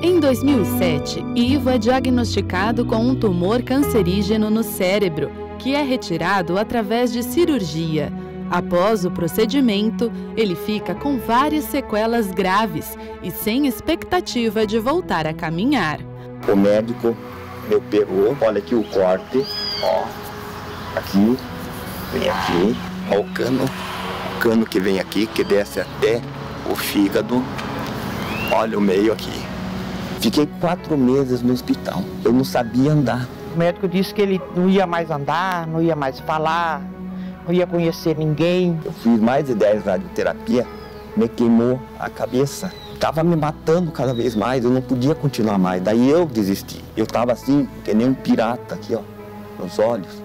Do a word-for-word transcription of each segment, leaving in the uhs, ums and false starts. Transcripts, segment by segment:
Em dois mil e sete, Ivo é diagnosticado com um tumor cancerígeno no cérebro, que é retirado através de cirurgia. Após o procedimento, ele fica com várias sequelas graves e sem expectativa de voltar a caminhar. O médico me pegou, olha aqui o corte, ó, aqui, vem aqui, ó, o cano, o cano que vem aqui, que desce até o fígado, olha o meio aqui. Fiquei quatro meses no hospital, eu não sabia andar. O médico disse que ele não ia mais andar, não ia mais falar, não ia conhecer ninguém. Eu fiz mais de dez radioterapia, me queimou a cabeça. Estava me matando cada vez mais, eu não podia continuar mais. Daí eu desisti. Eu estava assim, que nem um pirata aqui, ó, nos olhos.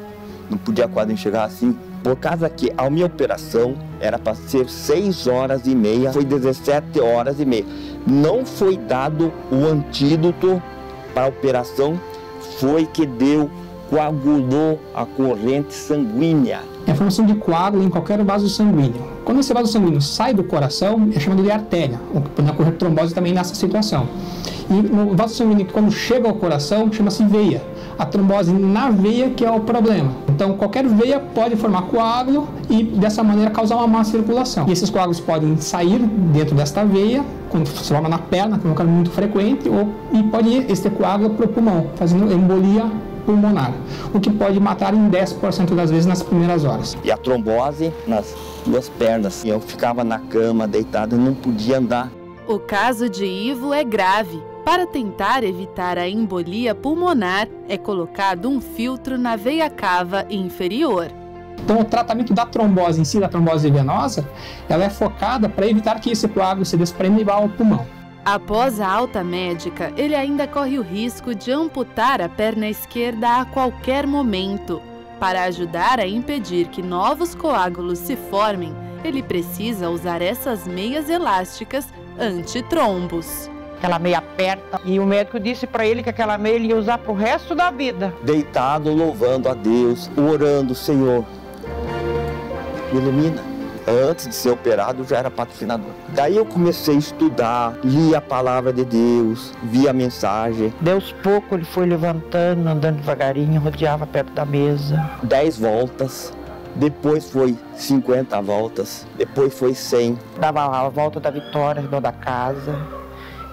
Não podia quase enxergar assim. Por causa que a minha operação era para ser seis horas e meia, foi dezessete horas e meia. Não foi dado o antídoto para a operação, foi que deu, coagulou a corrente sanguínea. É a formação de coágulo em qualquer vaso sanguíneo. Quando esse vaso sanguíneo sai do coração, é chamado de artéria, na corrente trombose também nessa situação. E no vaso sanguíneo, quando chega ao coração, chama-se veia. A trombose na veia que é o problema. Então, qualquer veia pode formar coágulo e, dessa maneira, causar uma má circulação. E esses coágulos podem sair dentro desta veia, quando se forma na perna, que é um caso muito frequente, ou, e pode ir este coágulo para o pulmão, fazendo embolia pulmonar, o que pode matar em dez por cento das vezes nas primeiras horas. E a trombose nas duas pernas. Eu ficava na cama, deitado, não podia andar. O caso de Ivo é grave. Para tentar evitar a embolia pulmonar, é colocado um filtro na veia cava inferior. Então, o tratamento da trombose em si, da trombose venosa, ela é focada para evitar que esse coágulo se desprenda e vá ao pulmão. Após a alta médica, ele ainda corre o risco de amputar a perna esquerda a qualquer momento. Para ajudar a impedir que novos coágulos se formem, ele precisa usar essas meias elásticas antitrombos. Aquela meia aperta, e o médico disse para ele que aquela meia ele ia usar para o resto da vida. Deitado, louvando a Deus, orando, Senhor, me ilumina. Antes de ser operado, eu já era patrocinador. Daí eu comecei a estudar, li a palavra de Deus, vi a mensagem. Deus pouco ele foi levantando, andando devagarinho, rodeava perto da mesa. Dez voltas, depois foi cinquenta voltas, depois foi cem. Dava a volta da vitória, redor da casa,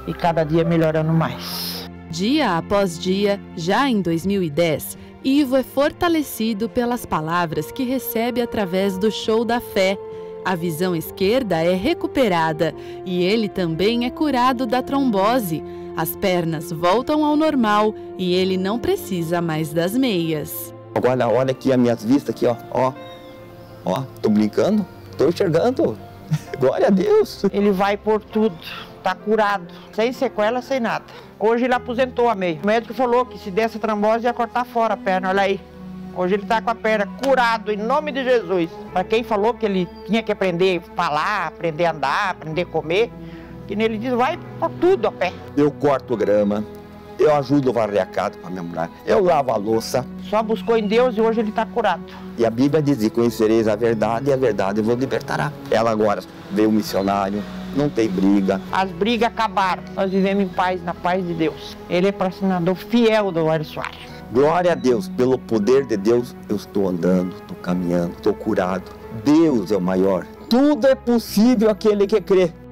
e cada dia melhorando mais. Dia após dia, já em dois mil e dez, Ivo é fortalecido pelas palavras que recebe através do Show da Fé. A visão esquerda é recuperada e ele também é curado da trombose. As pernas voltam ao normal e ele não precisa mais das meias. Agora olha aqui as minhas vistas aqui, ó, ó, ó, tô brincando, tô enxergando, glória a Deus. Ele vai por tudo, tá curado, sem sequela, sem nada. Hoje ele aposentou a meia. O médico falou que se desse a trombose ia cortar fora a perna, olha aí. Hoje ele está com a perna curado, em nome de Jesus. Para quem falou que ele tinha que aprender a falar, aprender a andar, aprender a comer, que nele diz, vai por tudo a pé. Eu corto grama, eu ajudo a varrer a casa para minha mulher, eu lavo a louça. Só buscou em Deus e hoje ele está curado. E a Bíblia diz, conhecereis a verdade e a verdade vos libertará. Ela agora veio missionário, não tem briga. As brigas acabaram, nós vivemos em paz, na paz de Deus. Ele é patrocinador fiel do Mário Soares. Glória a Deus, pelo poder de Deus, eu estou andando, estou caminhando, estou curado. Deus é o maior. Tudo é possível aquele que crê.